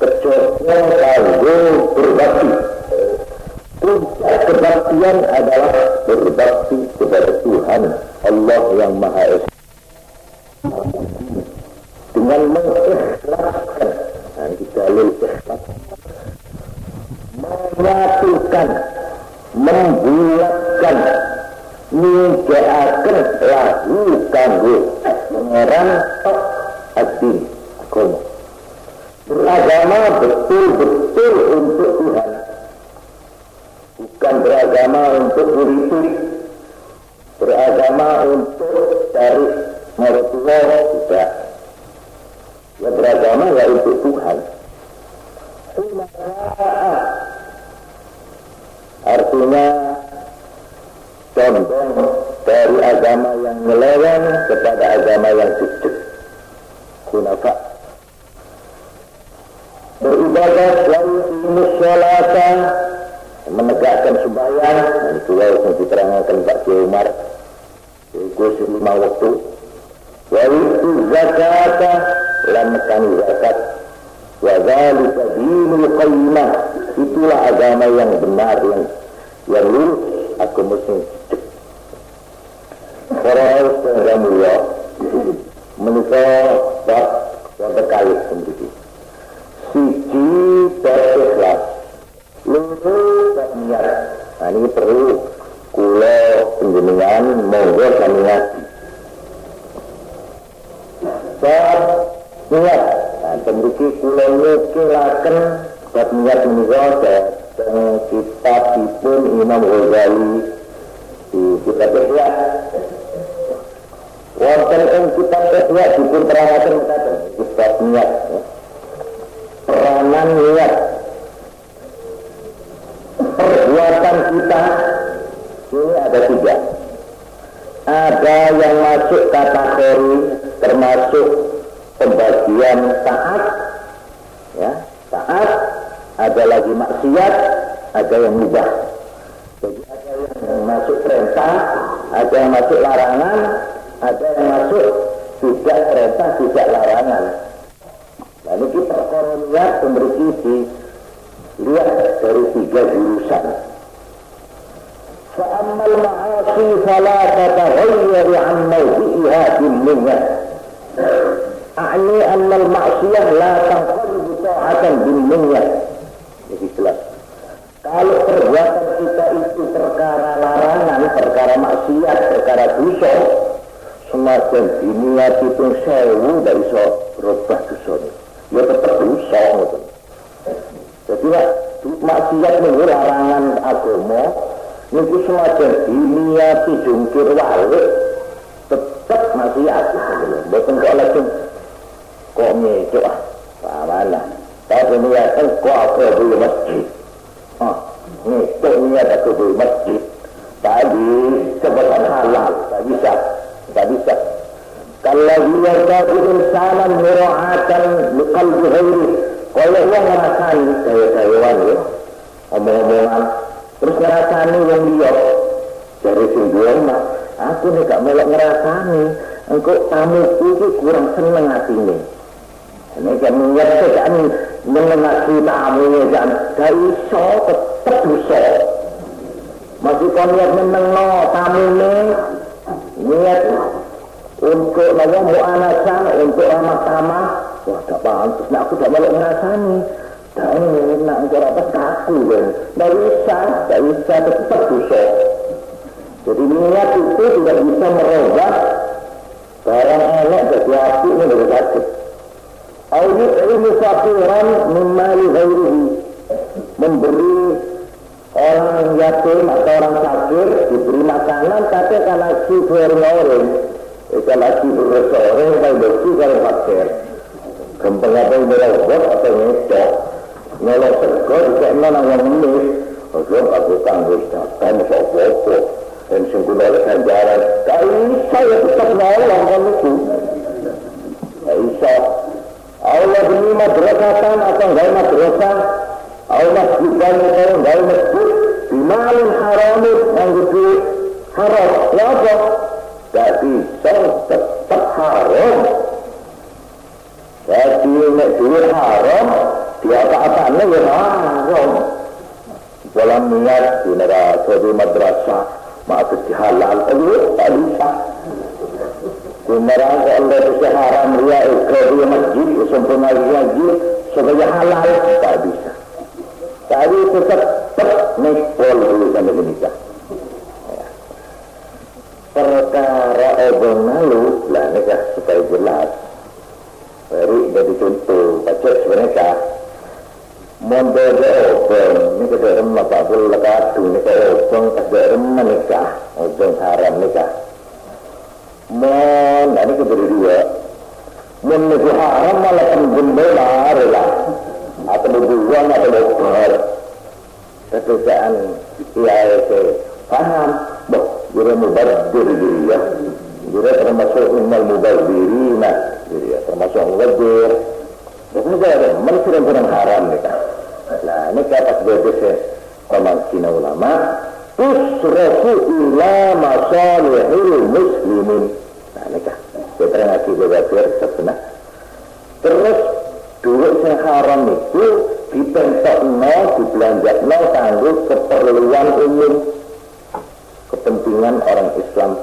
kecuali kalau berbakti. Puncak kebaktian adalah berbakti kepada Tuhan Allah yang Maha Esa dengan mengikhlaskan, dan kita ikhlas menyatukan, membulatkan, nijaakan lahu kanggo ngerantok adin agama. Beragama betul-betul untuk Tuhan, bukan beragama untuk diri, beragama untuk cari mertua, tidak. Ya beragama ya untuk Tuhan. Artinya condong dari agama yang melewang kepada agama yang sujud. Kunafa beribadah selalu musholata, menegakkan sembahyang. Itu yang diterangkan Pak Kiai Umar. Itu lima waktu. Waitu zakata, lamekani zakat. Wadzalika dinul qayyimah, itulah agama yang benar, yang lurus, aku muslim. Orang-orang yang mulia menikah bab berkali sendiri. Siji berikhlas, lurus dan niat. Nah, ini perlu kula penjenengan monggo sami ngati. Bab niat. Pembuki kula nukulaken bab niat menika teng kitabipun Imam Ghazali di kitab Ihya. Wonten ing kitab Ihya dipunterangaken kitab niat. Peranan niat. Perbuatan kita ini ada tiga. Ada yang masuk kategori termasuk pembagian taat, ya, taat, ada lagi maksiat, ada yang mubah. Jadi ada yang masuk perintah, ada yang masuk larangan, ada yang masuk tidak perintah, tidak larangan. Lalu kita akan lihat lihat dari tiga jurusan. Fa'ammal ma'asi fala tataghayyar 'an mawdi'iha minha. A'ni annal ma'siyah la tanqalibu ta'atan bin niyyah. Jadi jelas, kalau perbuatan kita itu perkara larangan, perkara maksiat, perkara dosa, semakin diniat itu sewu dari so berubah dosa. Ya tetap dosa ngoten. Jadi lah maksiat niku larangan agama niku semakin diniat jungkir walik tetap maksiat. Mboten kok langsung kok ngecok ah, pahala. Tapi niatan kok aku di masjid. Ah, ngecok niat aku di masjid. Tadi sebab halal, tadi sah, tadi sah. Kalau dia tahu insanan mura'atan liqalbi ghairi, kalau dia ngerasani kayak-kayawan ya, omong-omongan, terus ngerasani yang dia dari sendiri mah, aku nih gak melok ngerasani. Engkau tamu itu kurang senang hatinya. Ini kan mengerti kan menengahi tamunya kan dari so tetap dosa. Masih kau niat menengoh tamunya, niat untuk namanya mu'anasah, untuk ramah-tamah. Wah tak paham, terus aku tak balik ngerasani. Tak enak, engkau rapat kaku kan. Tak bisa tetap dosa. Jadi niat itu tidak bisa merubah barang elok jadi api ini dari sakit. Audit ilmu sapiran memali ghairihi, memberi orang yatim atau orang sakit diberi makanan tapi karena si beroreng, karena si beroreng kalau bersih kalau fakir, gampang apa yang berobot atau ngecok, nyolok sego juga mana yang menis, ojo aku tanggung jawab sopo. Dan sungguh oleh ganjaran kalau bisa ya tetap nolong kan itu ya bisa Allah ini madrasatan atau enggak madrasah Allah juga atau enggak masjid dimalin haramin yang gede haram wabah gak bisa tetap haram jadi ini duit haram Diatak-ataknya ya haram. Dalam niat di neraka di madrasah maksud dihalal itu tak bisa. Di neraka Allah bisa haram ya di masjid sempurna lagi sebagai halal tak bisa. Tapi tetap nekol dulu sampai menikah. Perkara obong malu lah nikah supaya jelas. Baru jadi contoh, baca sebenarnya mondar obong, ini kata remah Pak Bula Kadu, ini kata obong, kata remah nikah, obong haram nikah mon, ini keberi dua mon nikah haram malah penggembala lah atau berbuang atau berbuang ketukaan IAEC paham, boh, jura mubadir diriya jura termasuk umal mubadirina diriya, termasuk mubadir. Jadi ini ada mencerang-cerang haram nikah. Nah ini kata BDC Komansina Ulama usrafu ila masalihil muslimin. Nah nikah saya terangkan mubadir sebenarnya terus duit yang haram itu dipentok, dibelanjakno kanggo keperluan umum kepentingan orang Islam.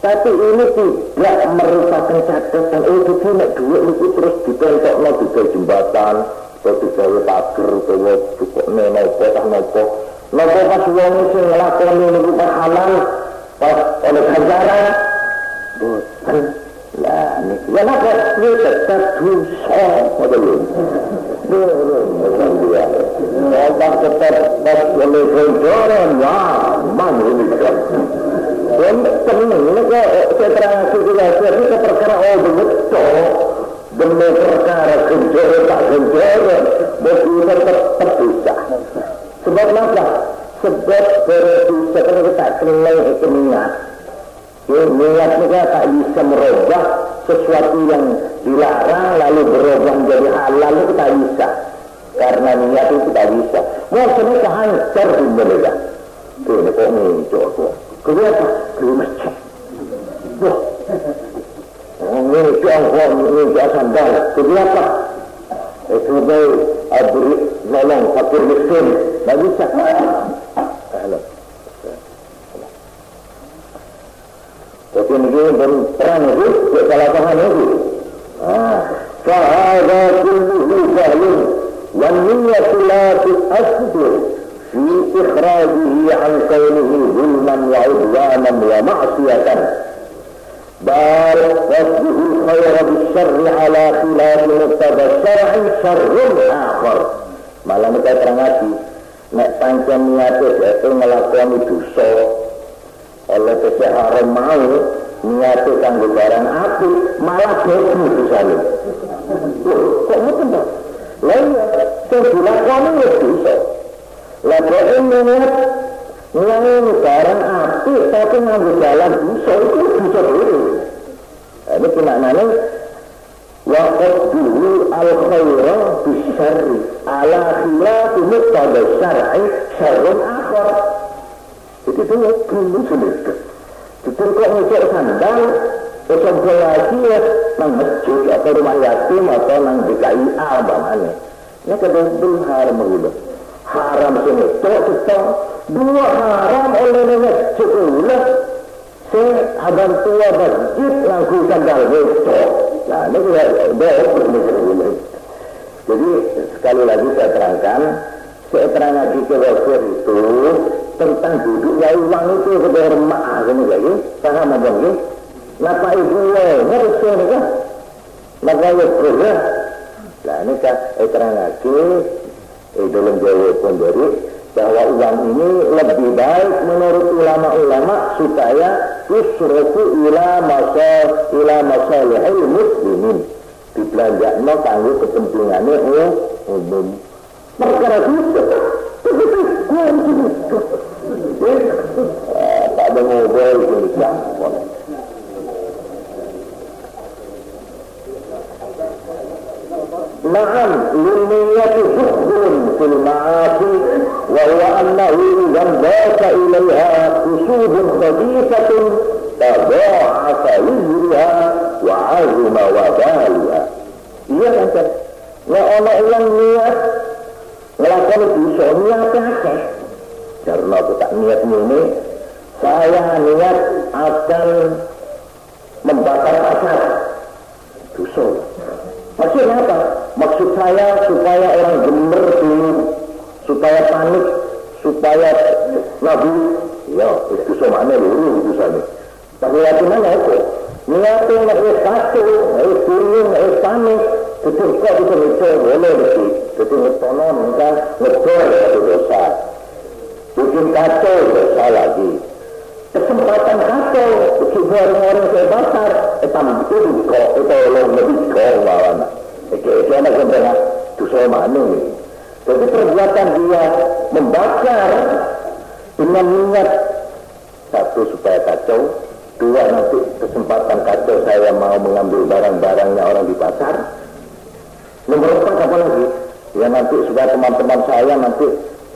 Tapi ini tidak merupakan catatan itu nek duit itu terus dipentok digawe jembatan, digawe pager, digawe cukupne napa tak napa. Napa pas wong sing nglakoni niku halal pas oleh ganjaran boten. Lah niku ya nek duit tetep dosa padahal. Orang tetap oleh kejaran, wah, mana ini kan? Dan terang, saya terang juga, jadi perkara orang betul, demi perkara kejaran tak kejaran, betul tetap bisa. Sebab apa? Sebab berdosa karena kita kenal itu niat. Niat kita tak bisa merubah sesuatu yang dilarang lalu berubah menjadi halal itu tak bisa. Karena niat itu tak bisa. Maksudnya kehancur di mereka. Tuh, ini kok muncul aku. Kenapa? Kelumacan. Wah. Muncul sandal. Kenapa? Itu baik. Abri, nolong, fakir miskin. Tak bisa. Tapi ini berperang itu. Tidak salah paham itu. Fahadha kulluhu zalim. والنية لا تؤثر في إخراجه عن كونه ظلما وعدوانا ومعصية بل قصده الخير بالشر على خلاف مقتضى الشرع شر آخر. Malah kita terangati nek pancen niate dhek nglakoni dosa oleh kesehatan mau niate kanggo barang apik malah dadi dosane. Kok ngoten to? Lalu terjulakkan itu bisa. Lalu ini barang api tapi ngambil jalan bisa itu bisa dulu. Ini maknanya waqad dulu al-khayra bisyari ala khilatu muqtada syar'i syar'un akhar. Jadi itu dulu selesai. Jadi kok ngecek sandal contoh lagi ya, nang masjid atau rumah yatim atau nang DKI abangane. Ini kebetulan haram ulah. Haram sini, tok. Dua haram oleh masjid ulah. Se abang tua masjid lagu sandal betok. Nah, ini juga betul. Jadi sekali lagi saya terangkan ke wakil itu tentang duduk ya uang itu sebagai remah ini lagi. Paham abang ini? Napa ibu harus ini kan? Maka ya berubah. Nah ini kan, terang lagi, dalam jawab sendiri, bahwa uang ini lebih baik menurut ulama-ulama supaya usrufu ila masalihil muslimin. Dibelanjakno kanggo kepentingannya umum. Perkara itu, tak ada ngobrol ini kan. نعم للنية حكم في المعاصي وهو أنه إذا انبات إليها قصود خبيثة تضاعف وزرها وعظم وبالها. Iya kan? Nah, anak yang niat melakukan dosa niat aja. Karena aku tak niat ini, saya niat akan membakar pasar dosa. Maksudnya apa? Maksud saya supaya orang gemer dulu, supaya panik, supaya nabi, ya dosa mana dulu dosa ini. Tapi lagi mana itu? Niatnya nabi satu, nabi bingung, nabi panik. Betul kok bisa ngecor, boleh betul. Betul ngetonan, kan ngecor itu dosa. Bikin kacau dosa lagi. Kesempatan kacau, coba orang-orang saya bakar. Itu dikok, itu orang lebih dikok mawana. Itu anak sebenarnya dosa manu. Jadi perbuatan dia membakar dengan niat. Satu supaya kacau, dua nanti kesempatan kacau saya mau mengambil barang-barangnya orang di pasar. Nomor 4 apa lagi? Ya nanti supaya teman-teman saya nanti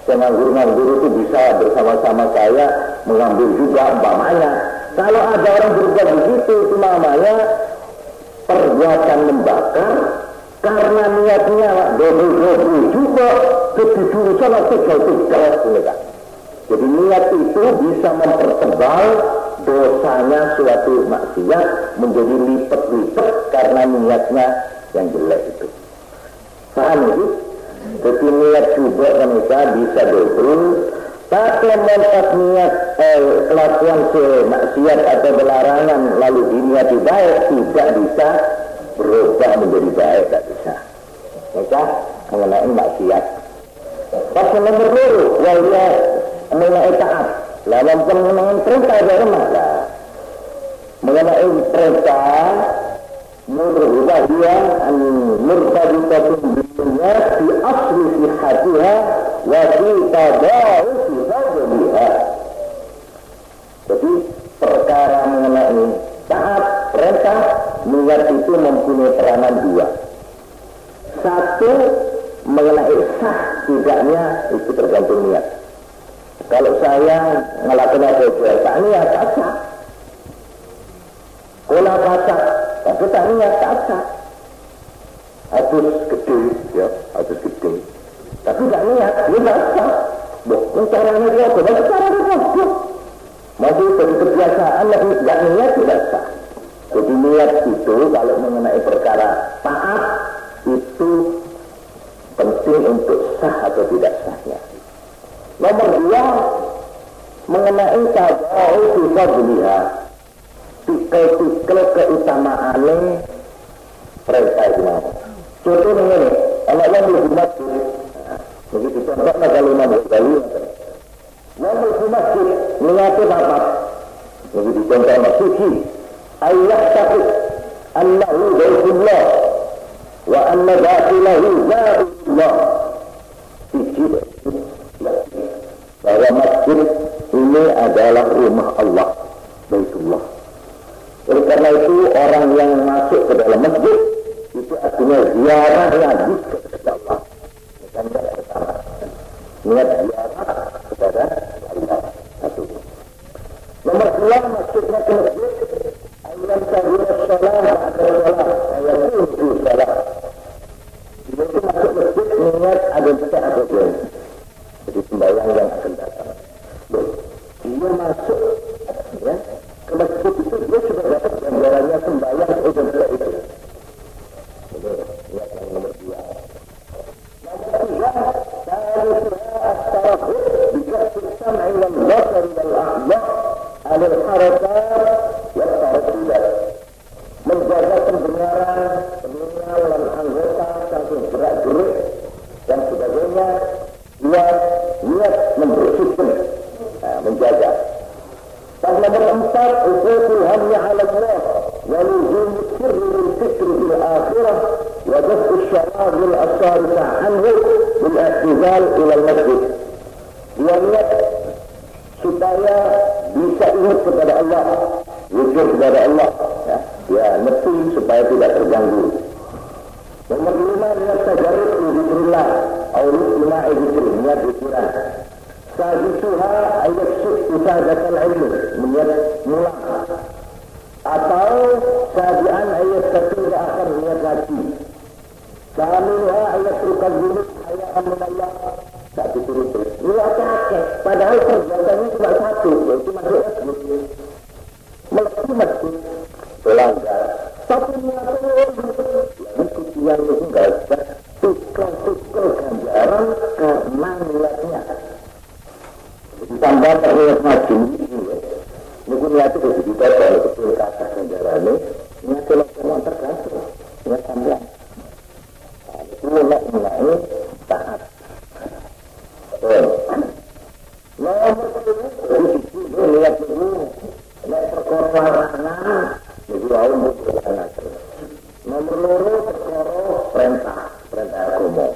nganggur-nganggur itu bisa bersama-sama saya mengambil juga umpamanya. Kalau ada orang berbuat begitu itu namanya perbuatan membakar karena niatnya dobel-dobel juga kejujuran atau jauh-jauh juga. Jadi niat itu bisa mempertebal dosanya suatu maksiat menjadi lipat-lipat karena niatnya yang jelek itu. Paham itu? Jadi niat juga kan kita bisa dobel. Tapi mentak niat kelakuan maksiat atau belarangan lalu diniati baik tidak bisa berubah menjadi baik, tidak bisa. Maka mengenai maksiat. Pasal nomor 2, waliya mengenai taat. Lawan pengenangan perintah dari mana? Mengenai perintah murwahiyah an murtadiqatun dunia di asli sihatiha wa fi tada'u fi hadhiha. Jadi perkara mengenai taat perintah niat itu mempunyai peranan dua. Satu mengenai sah tidaknya itu tergantung niat. Kalau saya ngelakuin ibadah tak niat tak sah. Kalau baca tapi tak niat tak sah. Atus gede. Tapi tak niat, dia tak sah. Bukan caranya dia apa? Bukan caranya dia apa? Masih dari kebiasaan tapi tak niat tidak sah. Jadi niat itu kalau mengenai perkara taat itu penting untuk sah atau tidak sahnya. Nomor 2 mengenai tada'u fi fadliha. Tikel-tikel keutamaannya perintah Islam. Contohnya ini, anak yang menuju masjid. Jadi kita berapa kali menuju? Yang menuju masjid, niatnya apa? Jadi dicontohnya, suci. Ayah takut, annahu baitullah, wa anna batilahu za'ullah. Suci, bahwa masjid ini adalah rumah Allah, baitullah. Oleh karena itu orang yang masuk ke dalam masjid itu artinya ziarah lagi kepada Allah. Bukan pertama. Niat ziarah kepada Allah. Satu. Nomor 2 maksudnya ke masjid. Ayat salat salat ayat itu salat. Itu masuk masjid niat ada bisa ada belum. Jadi sembahyang yang akan datang. Dia masuk ya. Masjid itu dia sudah dapat gambarannya sembahyang udah bisa itu. Lihat yang nomor 2. Nomor 3, ta'arifah as-tarahud bijahdil sam'i wal basari wal a'la alil harakat wal taratilat. Menjaga kebenaran, pendengar dan anggota sampai gerak-gerik dan sebagainya. Dia niat membersihkan, menjaga. Nomor 4 usul hamnya ala Allah lalu zikir min fikr fil akhirah wa daf'u syarabil asarika anhu bil i'tizal ila masjid. Dia niat supaya bisa ingat kepada Allah, zikir kepada Allah ya, dia ngerti supaya tidak terganggu. Nomor 5 niat tajarrud li dzikrillah atau li'la'i dzikr, niat zikiran. Sajisuha ayat syuhadakan ilmu, niat mulang. Atau sajaan ayat syuhadakan niat haji. Memahaminya ayat terkazini ayat al-mulayah tak ditulis. Dia kakek, padahal perbuatannya cuma satu, yaitu masuk masjid. Melepas masjid, melanggar. Tapi melakukan orang yang meninggal tukar-tukar ganjaran karena niatnya. Ditambah terlihat maju ini, mungkin niat itu kita kalau betul kata ganjaran ini, niat kalau kamu tergantung, niat sambilan. Mulai taat. Nomor tujuh niat itu niat perkorohanan, jadi awal berkorohanan. Nomor loro perkoro perintah agama.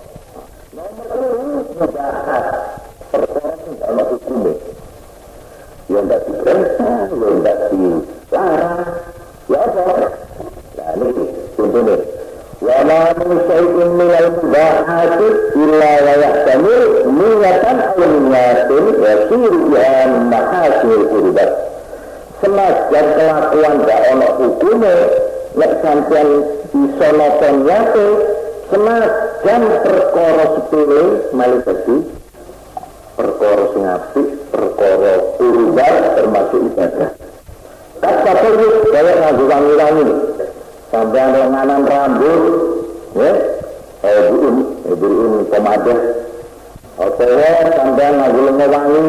Nomor telu ngejahat perkoro tidak masuk kume. Yang tidak diperintah, yang tidak dilarang, ya apa? Nah ini contohnya. وَمَا مِنْ شَيْءٍ مِنَ الْمُبَاحَاتِ إِلَّا وَيَحْتَمِلُ نِيَةً أَوْ نِيَةٍ يَسِيرُ بِهَا مَحَاسِنُ الْقُرْبَةِ. Semacam kelakuan gak ono hukume nek sampeyan iso napa niate, semacam perkara sepele malih dadi perkara sing apik, perkara kurban termasuk ibadah. Kata perlu kaya nganggo wangi-wangi. Sampai lenganan rambut, ya, ibu ini pemadah. Otowo sampai ngaji lengawangi.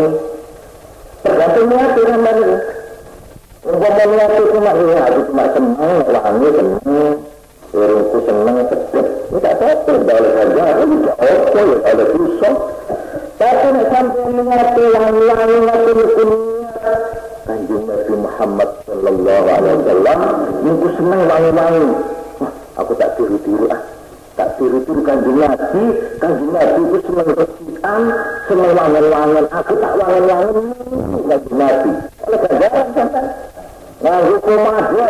Tergantung niat orang lain. Untuk niat itu cuma ya, cuma senang, wangi senang, irungku senang, sedap. Tidak apa-apa, boleh saja. Ini tidak apa-apa, ya ada susah. Tapi sampai niat wangi-wangi nanti niat. Kanjeng Nabi Muhammad sallallahu alaihi wasallam niku seneng wangi-wangi. Wah, aku tak tiru-tiru ah. Tak tiru-tiru Kanjeng Nabi iku seneng recikan, seneng wangi-wangi. Aku tak wangi-wangi Kanjeng Nabi. Oleh ganjaran sampean. Nah, hukum ada.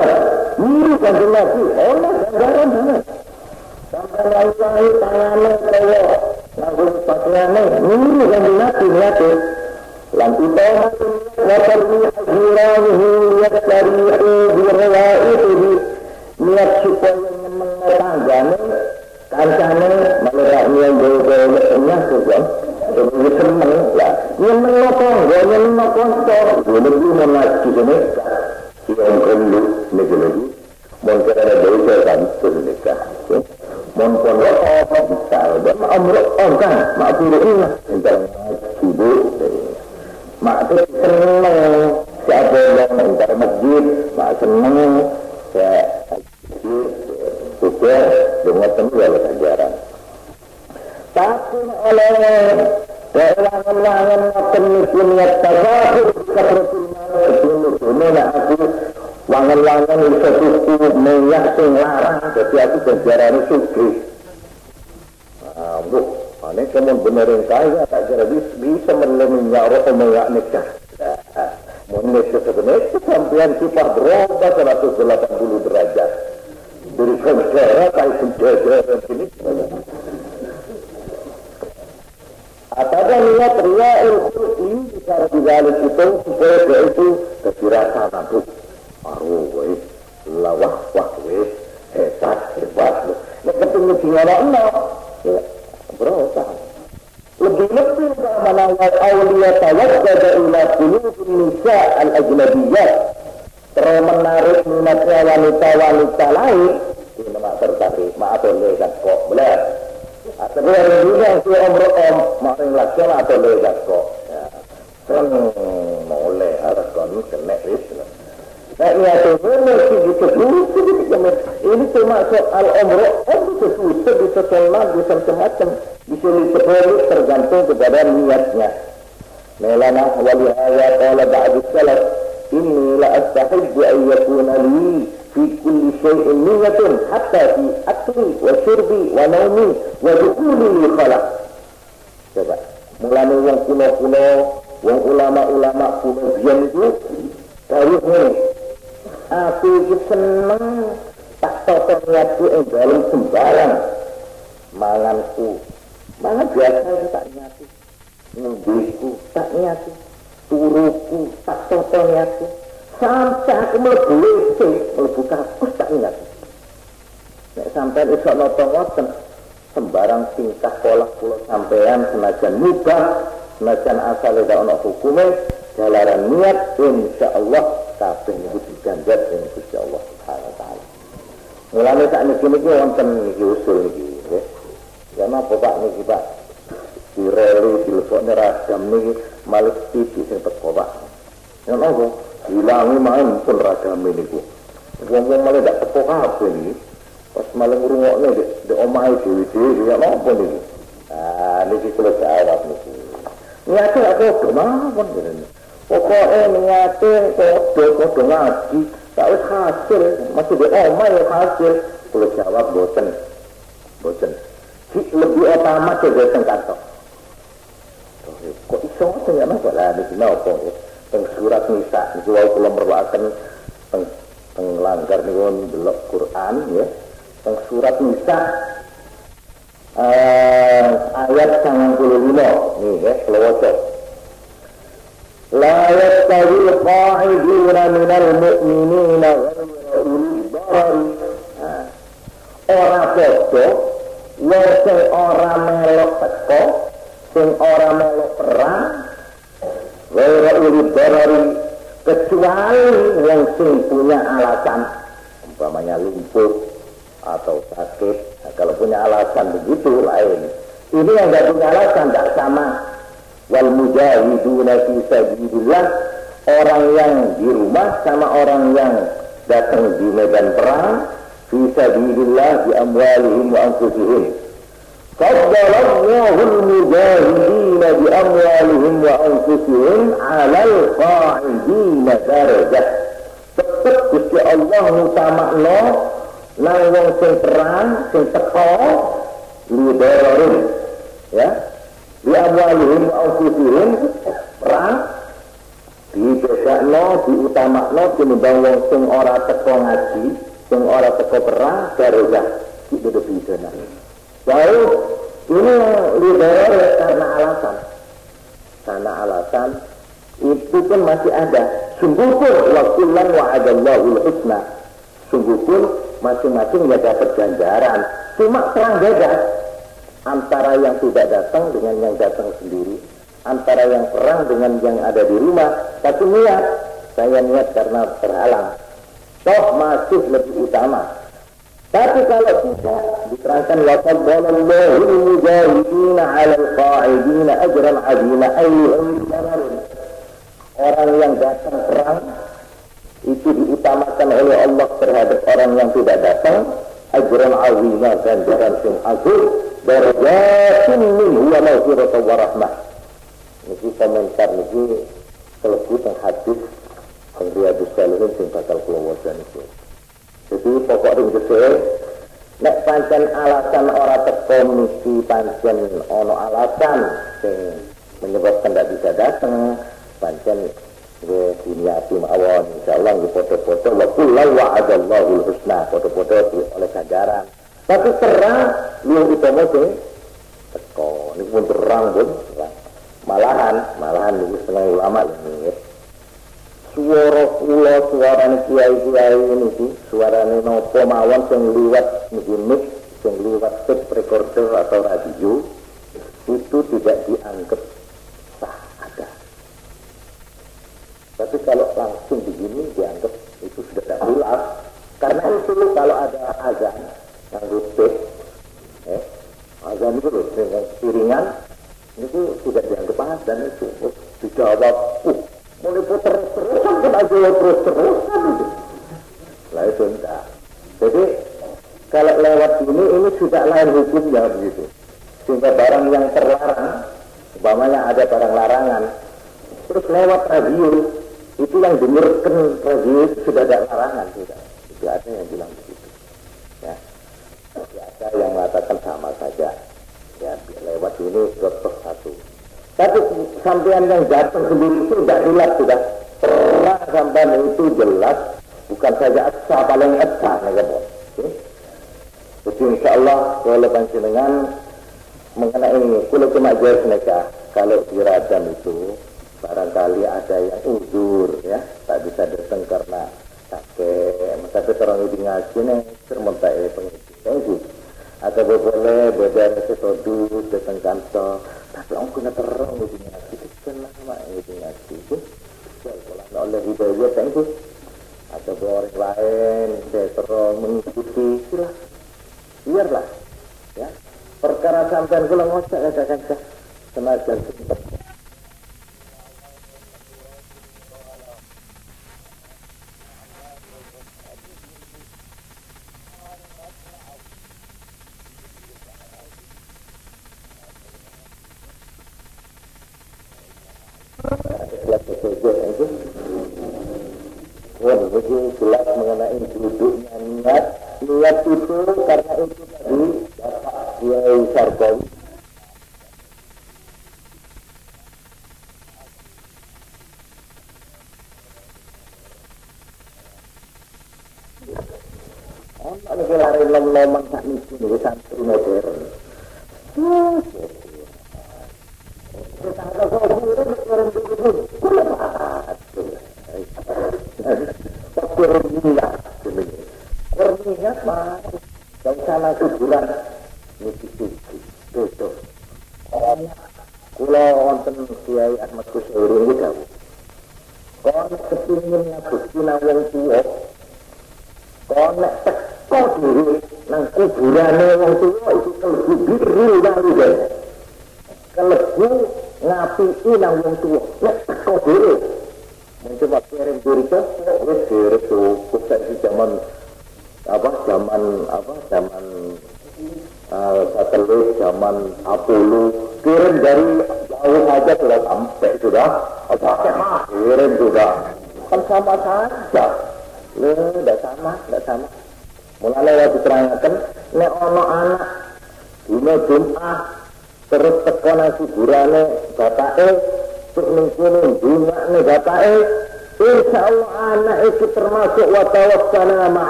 Niru Kanjeng Nabi, oleh ganjaran bener. Sampai wangi-wangi tangane kowe. Langsung pakaiane niru Kanjeng Nabi niate. Lan utama watarih azirahi yatarihi birwaihi niat supaya nyemengi tanggane kancane malah niat dhewe-dhewenya kok dhewe seneng lah nyemengi tanggane makontor dhewe menaki jane sing kanggo negeri mongkara dhewe kan senika mongkon apa misal dan amro organ maburuh entar sibuk mak tu senang, siapa yang mengincar masjid, mak senang, saya juga dengan semua pelajaran. Tapi oleh kelangan-langan penyelidikan terbaru kepercayaan sebelum aku langan-langan sesuatu meyah sengarang, jadi aku pelajaran suci. Abu. Ini cuma benerin saya, tak kira bisa menemunya orang yang nikah. Menikah sebenarnya kesampian kita berubah 180 derajat. Dari sejarah, dari sejarah yang sini. Apakah niat ria untuk ini secara digalik itu, supaya dia itu kesirasa nabuk. Aruh, weh, lawah, wah, weh, hebat. Ini ketemu singa-singa. Berapa? Lebih-lebih mana awliya tawakkada ila qulubin nisa' al-ajnabiyyah. Terus menarik minatnya wanita-wanita lain. Ini memang tertarik. Maaf lekat kok. Belah. Atau yang juga si om. Maaf laki atau lekat kok. Kan mulai harus kan kena Islam. Nah ini ada mulai segitu dulu. Ini cuma soal umroh, itu susah, bisa sholat, bisa semacam, bisa diterbalik tergantung kepada niatnya. Melana walihaya ta'ala ba'adu salat, inni la'astahiddu ayyakuna li fi kulli syai'in niyatun, hatta fi akli wa syurbi wa naumi wa dukuli khalaq. Coba, mulanya yang kuno-kuno, yang ulama-ulama kuno bian itu, taruh ini. Aku itu senang tak tolong niatku yang dalam sembarang manganku mangan biasa itu tak niatku ngendisku tak niatku turuku tak tolong niatku sampai aku melebu kakus tak niatku sampai esok notong-notong sembarang tingkah pola pulau sampean senajan mubah, senajan asal tidak ono hukume, jalaran niat insya Allah kabeh niku diganjar dening Gusti Allah Subhanahu wa taala. Mulane sak niki niku wonten niki usul niki nggih. Ya napa Pak niki Pak direlu dilebokne ragam niki malih titik sing teko Pak. Ya napa ilangi mantun ragam niku. Wong-wong malah ndak teko kabeh niki. Pas malah ngrungokne di omahe dhewe-dhewe ya napa niki. Ah niki kula jawab niki. Ya kok aku mawon ngene. Pokoknya niatnya kodok-kodok ngaji tak harus hasil, masih di omah ya hasil. Kalau jawab bosen lebih utama ke bosen kantor kok iso itu gak nampak lah, ini gimana apa ya yang surat nisa, itu kalau merupakan yang langgar ini kan belok Quran ya yang surat nisa ayat 95 nih ya, kalau wajah لا يستوي القاعدون من المؤمنين غير أولي ضرر ora podo sing ora melok teko sing ora melok perang ora uli ضرر kecuali yang sing punya alasan umpamanya lumpuh atau sakit. Nah, kalau punya alasan begitu lain, ini yang enggak punya alasan enggak sama. Wal mujahiduna fi sabilillah, orang yang di rumah sama orang yang datang di medan perang, fi sabilillah bi amwalihim wa anfusihim. Faddalallahu mujahidina bi amwalihim wa anfusihim 'alal qa'idina darajah. Tetep Gusti Allah ngutamakno nang wong sing perang sing teko lidharun ya. Diamwalihim wa anfusihim perang dibesakno diutamakno tinimbang wong sing ora teko ngaji sing ora teko perang darajah iki bedane. Jauh ini lidar karena alasan. Karena alasan itu pun masih ada. Sungguh pun wakullan wa'adallahul husna. Sungguh pun masing-masing ya dapat ganjaran. Cuma perang beda. Antara yang tidak datang dengan yang datang sendiri, antara yang perang dengan yang ada di rumah, tapi niat, saya niat karena terhalang. Toh masih lebih utama. Tapi kalau tidak, diterangkan laqadallahu mujahidina 'alal qa'idina ajran 'azima ayyuhum dararun. Orang yang datang perang itu diutamakan oleh Allah terhadap orang yang tidak datang, ajran 'azima ganjaran yang agung. Darajatun minhu wa maghfiratan wa rahmah. Niki komentar niki kelebu teng hadis teng Riyadhus Shalihin sing bakal kula waca niku. Jadi pokok ring gesel nek pancen alasan ora teko mesti pancen ana alasan sing menyebabkan ndak bisa datang pancen nggih diniati mawon insyaallah nggih padha-padha wa kullal wa'adallahul husna padha-padha oleh ganjaran. Tapi terang, yang utama sih, teko. Ini pun terang pun, malahan ini setengah ulama ini. Suara kula, suara kiai-kiai ini, suara nopo mawon yang liwat mic, yang liwat tape recorder atau radio itu tidak dianggap sah ada. Tapi kalau langsung begini dianggap itu sudah tidak hilaf. Karena itu kalau ada azan yang rutin, azan itu dengan piringan, itu tidak dianggap azan itu dijawab, mulai terus-terusan kena jawab terus-terusan itu, lah itu enggak. Jadi kalau lewat ini sudah lain hukumnya begitu. Sehingga barang yang terlarang, umpamanya ada barang larangan, terus lewat radio, itu yang dengarkan radio itu sudah ada larangan tidak ada yang bilang begitu. Ya. Ada yang mengatakan sama saja ya lewat ini dokter satu tapi sampean yang datang sendiri itu tidak jelas sudah perang sampean itu jelas bukan saja aksa paling aksa negara jadi insyaallah kalau panjenengan mengenai kula cuma jawab saja kalau diradam itu barangkali ada yang uzur ya tak bisa datang karena sakit tapi orang itu ngaji nih termontai pengen. atau boleh beda sesuatu datang kantor tapi orang kena terang gitu ngaji selama gitu ngaji itu kalau nak oleh hidayah kan itu atau orang lain saya terang mengikuti silah biarlah ya perkara sampean kula ngocak kata-kata semacam itu.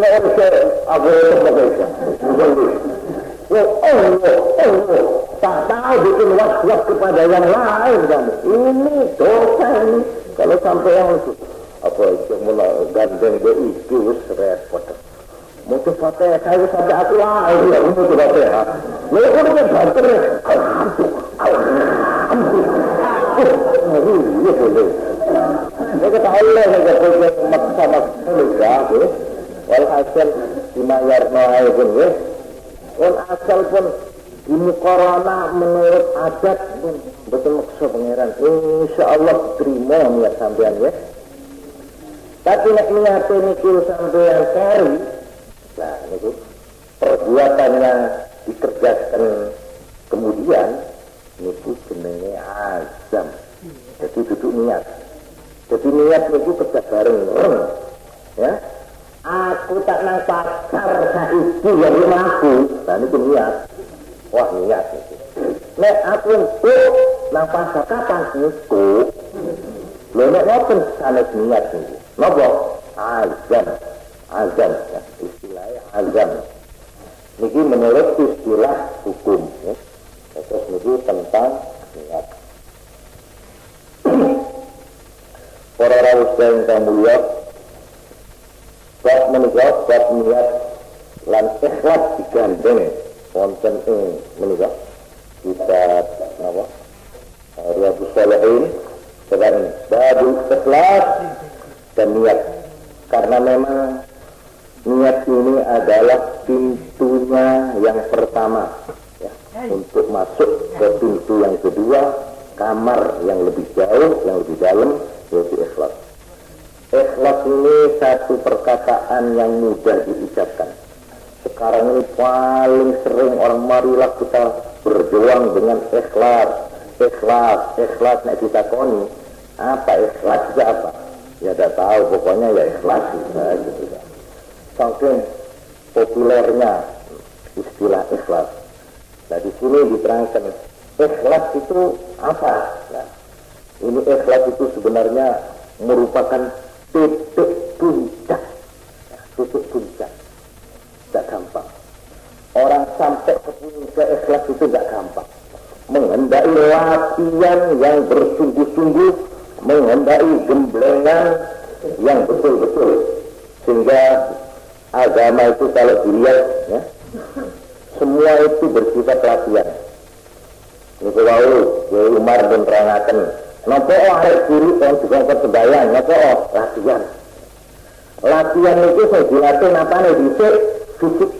never say a word of salvation. Well, Allah tak tahu bikin was-was kepada yang lain dan ini dosa ini. Kalau sampai yang itu apa itu mulai gandeng dia itu repot. Mutu fatah saya sampai aku lah dia mutu fatah. Mereka dia banter hantu. Iya boleh. Mereka tahu lah mereka boleh maksa-maksa juga. Walhasil dimayar noai pun weh. Walhasil pun ini corona menurut adat betul maksa pangeran. InsyaAllah terima niat sampean weh. Tapi nak niat niki sampean cari. Nah itu perbuatan yang dikerjakan kemudian itu jenenge azam. Jadi duduk niat. Jadi niat itu kerja bareng. Ya. Aku tak nang pasar saiki ya mlaku. Nah niku niat. Wah niat iki. Nek aku entuk nang pasar kapan niku. Lha nek ngoten sanes niat niku. Napa? Azam. Azam. Istilahnya azam. Niki menurut istilah hukum ya. Terus niki tentang niat. Para rawuh ingkang mulya, bab menika bab niat lan ikhlas digandeng wonten ing menika kitab napa Riyadhus Shalihin sebab bab ikhlas dan niat karena memang niat ini adalah pintunya yang pertama ya, untuk masuk ke pintu yang kedua kamar yang lebih jauh yang lebih dalam yaitu ikhlas. Ikhlas ini satu perkataan yang mudah diucapkan. Sekarang ini paling sering orang marilah kita berjuang dengan ikhlas. Ikhlas nek kita koni apa ikhlas itu apa? Ya enggak tahu pokoknya ya ikhlas gitu ya. Saking populernya istilah ikhlas. Nah di sini diterangkan ikhlas itu apa? Nah, ini ikhlas itu sebenarnya merupakan titik puncak. Tidak gampang. Orang sampai ke puncak ikhlas itu tidak gampang. Menghendaki latihan yang bersungguh-sungguh, menghendaki gemblengan yang betul-betul sehingga agama itu kalau dilihat ya, semua itu bersifat latihan. Niku wau Kiai Umar den rangaken. Napa arek guru kan juga kebayang napa latihan. Latihan itu sing dilatih napane dhisik fisik.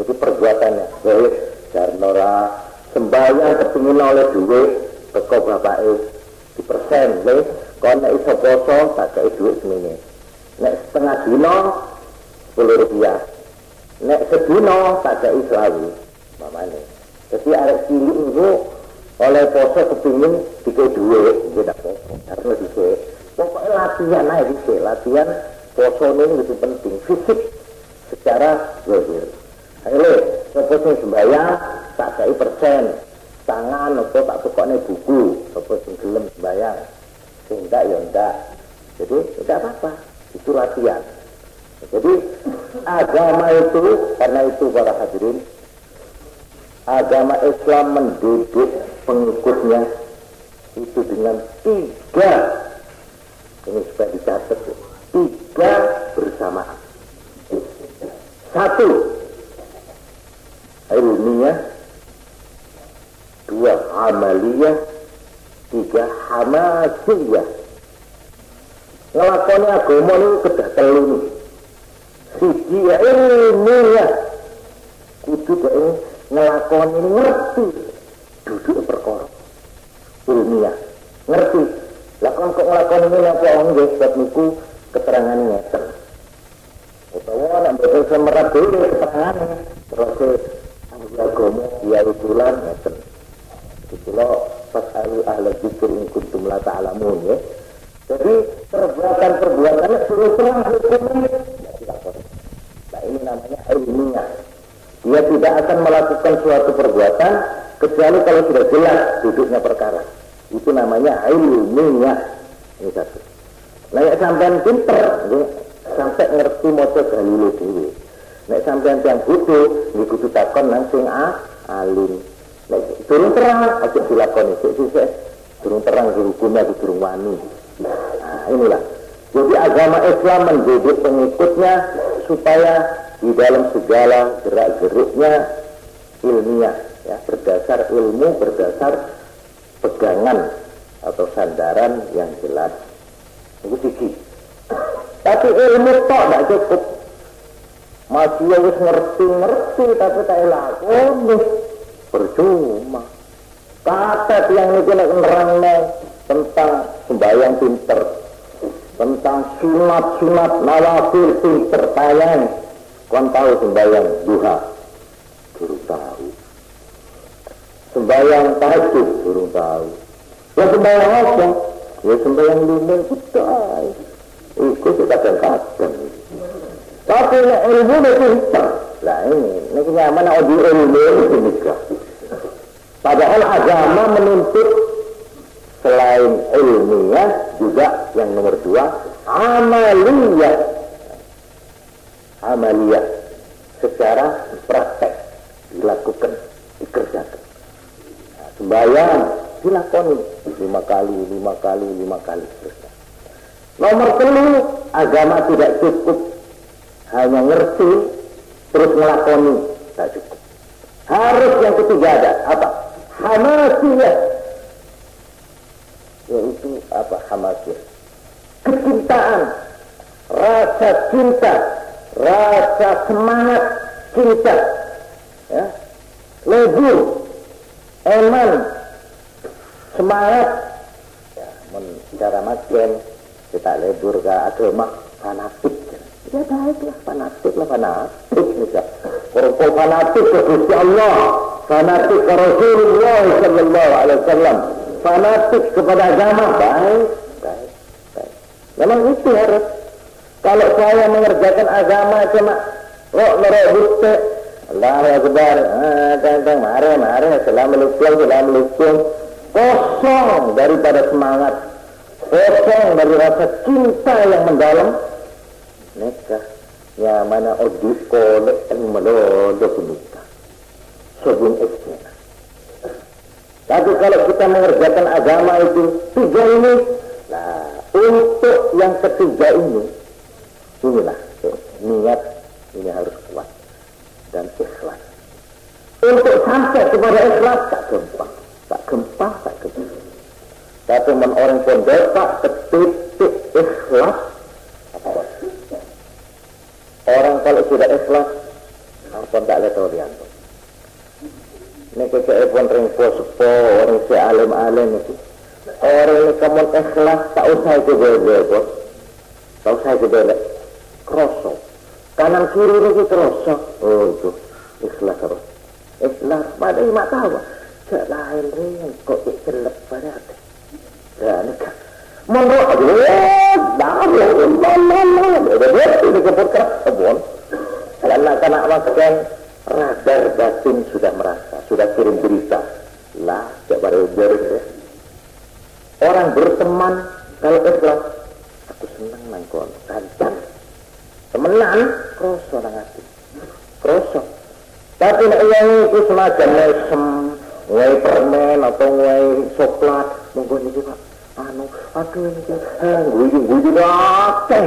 Itu perbuatannya. Wis jarno ra sembahyang kepengin oleh dhuwit teko bapake dipersen le kon nek iso poso tak kei dhuwit semene. Nek setengah dina Rp10. Nek sedina tak kei selawi. Mamane. Jadi arek cilik itu oleh poso kepingin dikei dhuwit iki tak poso. Terus dhisik. Pokoke latihan ae dhisik, latihan poso niku penting fisik secara zahir. Ayo, sapa sing sembahyang tak kei persen. Tangan opo tak tekokne buku, sapa sing gelem sembahyang. Sing ndak ya ndak. Jadi tidak apa-apa, itu latihan. Jadi agama itu karena itu para hadirin agama Islam mendidik pengikutnya itu dengan 3 ini supaya dicatat 3 bersamaan. 1 ilmiah, 2 amaliyah, 3 hamasiyah. Ngelakoni agama ini kedah telu ini. Siji ya ilmiah kudu kok ini ngelakoni ngerti duduk perkara ilmiah ngerti lakon kok ngelakoni napa nggih sebab niku keterangan ngeten utawa nek mboten semerat dhewe keterangan terus ahli agama ya utulan ngeten kula pas ahli dzikir ing kuntum la ta'lamun ya jadi perbuatan-perbuatannya suruh terang hukumnya nah ini namanya ilmiah. Dia tidak akan melakukan suatu perbuatan kecuali kalau sudah jelas duduknya perkara. Itu namanya ilmiah. Ini satu. Nah, ya sampai pinter, sampai ngerti mesti maca dalile dhewe. Nek sampeyan tiyang bodho nggih kudu takon nang sing alim. Nek durung terang aja dilakoni sik-sik. Durung terang hukumnya durung wani. Nah, inilah. Jadi agama Islam mendidik pengikutnya supaya di dalam segala gerak-geriknya ilmiah, ya, berdasar ilmu, berdasar pegangan atau sandaran yang jelas. Itu siji. Tapi ilmu tok ndak cukup. Maju wis ngerti tapi tak elakno. Percuma. Kata yang niku nek nerangno tentang sembahyang pinter, tentang sunat-sunat nawafil pinter tayang. Kon tahu sembahyang duha? Durung tahu. Sembahyang tahajud durung tahu. Ya sembahyang apa? Ya sembahyang lumeh putai. Iku kita kadang-kadang. Tapi ilmu itu hitam. Nah ini kenyaman odi ilmu itu nikah. Padahal agama menuntut selain ilmiah juga yang nomor dua amaliyah. Amaliyah secara praktek dilakukan, dikerjakan. Nah, sembahyang dilakoni 5 kali. Nomor 3, agama tidak cukup hanya ngerti terus ngelakoni, tak cukup. Harus yang ketiga ada apa? Hamasiyah. Yaitu apa hamasiyah? Kecintaan, rasa cinta, rasa semangat cinta, ya, lebur, eman, semangat, ya, secara macam kita lebur ke agama fanatik. Ya baiklah fanatik juga. Orang fanatik ke Gusti Allah, fanatik ke Rasulullah sallallahu alaihi wasallam, fanatik kepada agama, baik. Memang itu harus. Kalau saya mengerjakan agama cuma rok butek, Allahu Akbar, tentang mare, salam lukung, kosong daripada semangat, kosong dari rasa cinta yang mendalam. Nikah, ya mana odih kolek yang melodok nikah sebelum istilah. Tapi kalau kita mengerjakan agama itu 3 ini, nah untuk yang ketiga inilah niat ini harus kuat dan ikhlas. Untuk sampai kepada ikhlas tak gampang. Tapi men orang pondok tak ketitik ikhlas. Orang kalau sudah ikhlas, ampun tak lihat orang. Nek kecek pun ring sepo, orang si alim itu. Orang yang kamu ikhlas tak usah dibelok, tak usah dibelok. Kroso, kanan kiri itu kroso. Oh itu ikhlas terus. Ikhlas pada imak tahu. Cak lain ring kok ikhlas pada hati. Ya nikah. Menurut karena radar batin sudah merasa, sudah kirim berita lah, baru ya. Orang berteman kalau ikhlas, aku senang mangkon, kancang temenan, kroso nang ati, kroso. Tapi nek yang itu semacam lesem, nggawe permen atau nggawe coklat, monggo niku Pak. Aduh niku guyu-guyu akeh.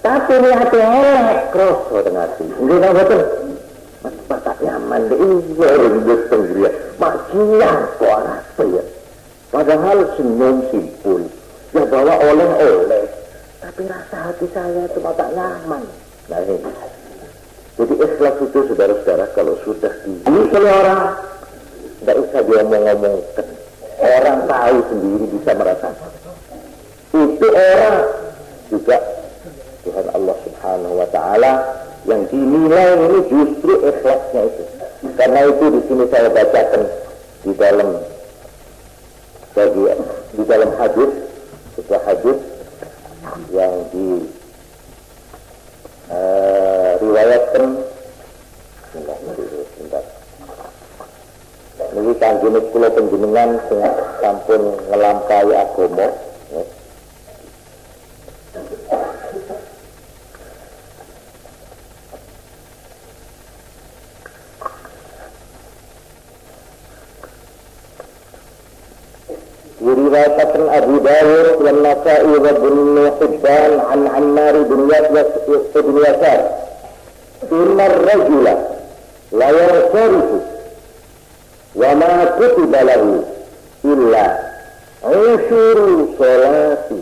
Tapi ini hati elek, kroso nang ati. Nggih napa to? Mas tak nyaman iya ribut sendirian. Maksiat kok apa ya? Padahal senyum simpul, ya bawa oleh-oleh. Tapi rasa hati saya cuma tak nyaman. Nah ini. Jadi ikhlas itu saudara-saudara kalau sudah dibuat oleh orang, tidak usah dia ngomong-ngomongkan. Orang tahu sendiri bisa merasakan. Itu orang juga Tuhan Allah Subhanahu Wa Taala yang dinilai ini justru ikhlasnya itu. Karena itu di sini saya bacakan di dalam hadis, sebuah hadis yang diriwayatkan ini kanggene kula panjenengan sing sampun nglampahi agama. ورواية أبي داود والنسائي وابن حبان عن عمار بن يسار إن الرجل لا ينصرف وما كتب له إلا عشر صلاته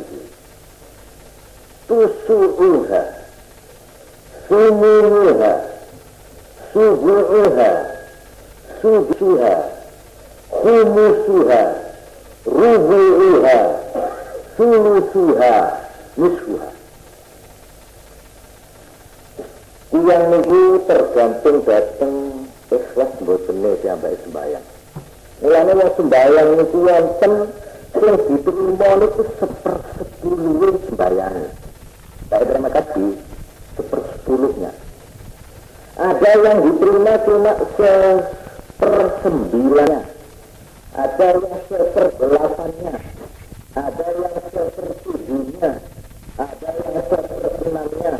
تسعها ثمنها سبعها سدسها خمسها ربعها ثلثها nisfuha. Yang niku tergantung dateng ikhlas mbotene sampai sembayang. Mulane wong sembayang niku wonten sing diterima niku 1/10 sembayange. Tak terima kasih 1/10-nya. Ada yang diterima cuma 1/9-nya. Ada yang 1/8-nya. Ada yang 1/7-nya. Ada yang 1/6-nya.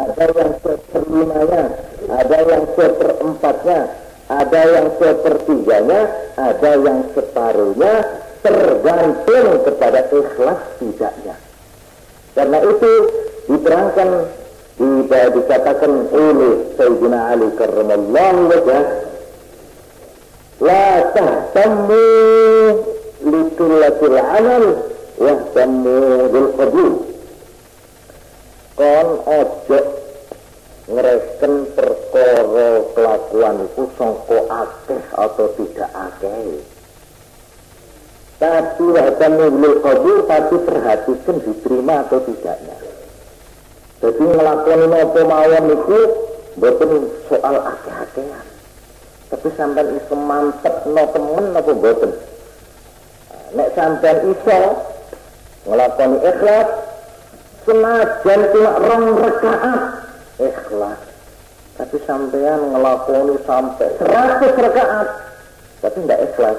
Ada yang 1/5-nya, ada yang 1/4-nya, ada yang 1/3-nya, ada yang 1/4-nya, tergantung kepada ikhlas tidaknya. Karena itu diterangkan, dikatakan oleh Sayyidina Ali karramallahu wajhah, la tahtammu litullatil amal wa tahtammu bil qabul. Kon ojo ngereken perkara kelakuan itu sangka akeh atau tidak akeh. Tapi wahdane bil qabul, tapi perhatikan diterima atau tidaknya. Jadi ngelakoni apa mawon niku mboten soal akeh-akehan. Tapi sampean iso mantepno temen apa mboten. Nek sampean iso ngelakoni ikhlas senajan cuma rong rakaat ikhlas, tapi sampean ngelakoni sampai 100 rakaat tapi ndak ikhlas.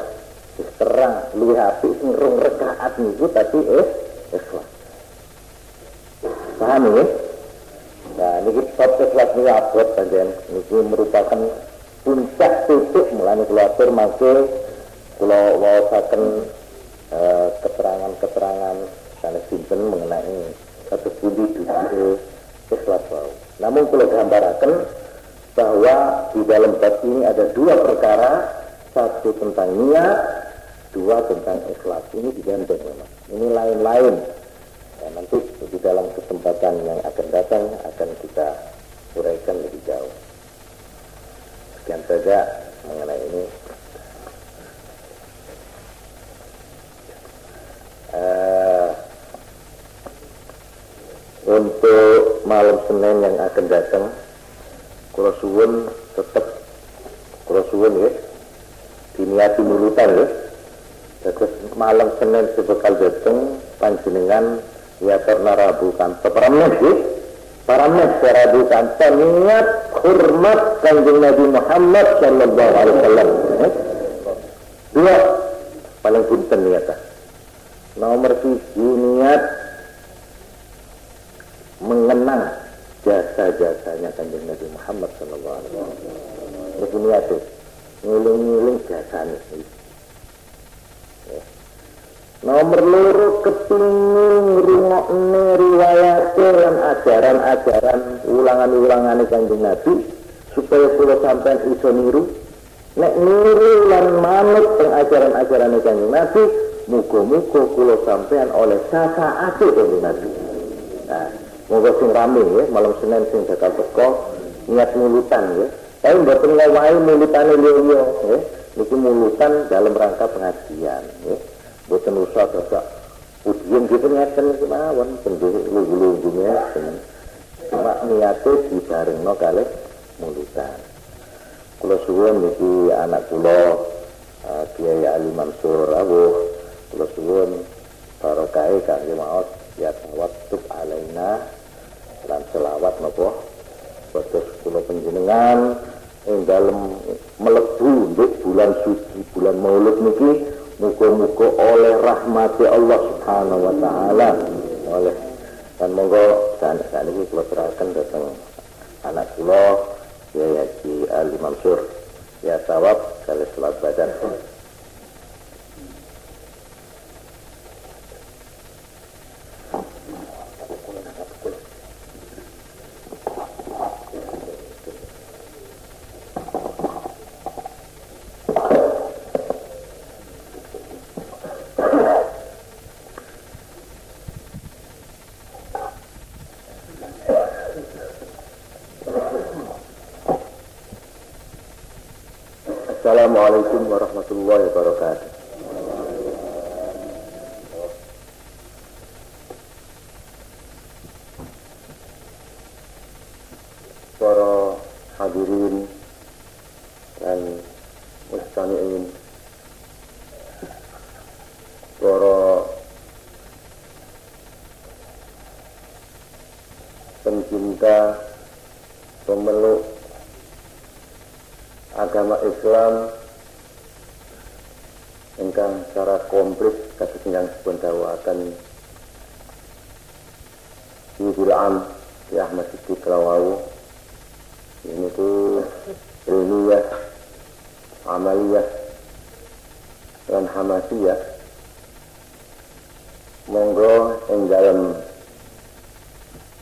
Terang luwih apik sing rong rakaat niku tapi ikhlas. Paham ya? Nah niki bab ikhlas niku abot panjen niki merupakan puncak titik mulane kula atur mangke kula waosaken keterangan-keterangan sanes sinten mengenai kados pundi dudu ikhlas wau. Namun kula gambaraken bahwa di dalam bab ini ada dua perkara, satu tentang niat, dua tentang ikhlas. Ini digandeng memang. Ini lain-lain. Ya, nanti di dalam kesempatan yang akan datang akan kita uraikan lebih jauh. Sekian saja mengenai ini. Untuk malam Senin yang akan datang, kula suwun ya, diniati nurutan ya. Terus malam Senin sebekal datang panjenengan ya Rabu kantor para mes ya Rabu kantor niat hormat Kanjeng Nabi Muhammad sallallahu alaihi wasallam. Dua paling punten niatan. Nomor 7 niat mengenang jasa-jasanya Kanjeng Nabi Muhammad sallallahu alaihi wasallam. Itu niat tuh. Ngiling-ngiling jasane. Ya. Nomor 2 kepingin ngrungokne riwayat lan ajaran-ajaran ulangan-ulangane Kanjeng Nabi supaya kula sampean iso niru. Nek niru lan manut ajaran-ajarane Kanjeng Nabi, muga-muga kula sampean oleh syafaate Kanjeng Nabi. Nah, monggo sing rame ya, malam Senin sing bakal teko niat mulutan ya. Tapi mboten ngawahi mulutane liya ya. Niki mulutan dalam rangka pengajian ya. Mboten usah dadak udian gitu ngeten iki mawon pendhik lungguh-lungguhne cuma niate dibarengno kalih mulutan. Kula suwun niki anak kula Kiai Ali Mansur Rawuh, kula suwun barokah kangge maos ya tawakkul alaina lan selawat napa Bapak kula panjenengan ing dalem mlebu bulan suci bulan Maulud niki muga-muga oleh rahmati Allah Subhanahu wa taala oleh dan monggo sanes-sanes niki kula teraken dhateng anak kula Kiai Haji Ali Mansur ya sawab kalih salat badan. Assalamualaikum warahmatullahi wabarakatuh. Para hadirin dan mustami'in, para pencinta pemeluk agama Islam ingkang secara komplit kados ingkang dipun dawuhaken Syaikhul Am Ki Ahmad Siddiq Lawau niku ilmiah, amaliyah lan hamasiyah. Monggo ing dalem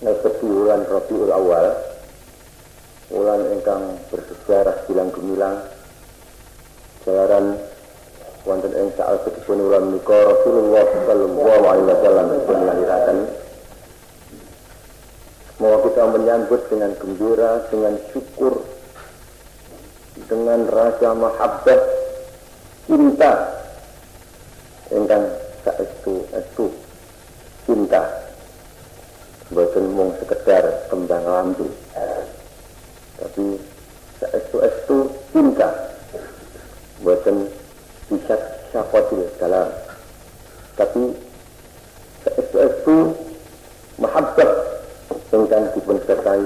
netepi wulan Rabiul Awal, wulan ingkang bersejarah bilang gemilang, jalaran wonten ing salebetipun wulan menika Rasulullah sallallahu alaihi wasallam dilahirkan. Mau kita menyambut dengan gembira, dengan syukur, dengan rasa mahabbah, cinta, ingkang saestu cinta, boten mung sekedar kembang lampu. Tapi seestu-estu cinta, bukan bisa syafatil dalam, tapi seestu-estu mahabbah dengan dipun sertai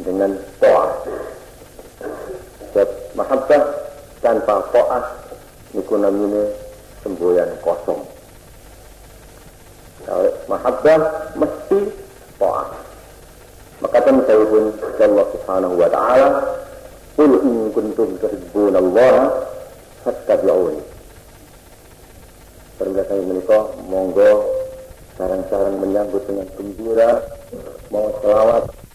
dengan to'ah. Sebab mahabbah tanpa to'ah niku namine semboyan kosong. Kalau mahabbah mesti to'ah. Maka kata saya pun Allah Subhanahu wa ta'ala, "Qul in kuntum tuhibbuna Allah fattabi'uni." Perkataan menika monggo sareng-sareng menyambut dengan gembira, mau selawat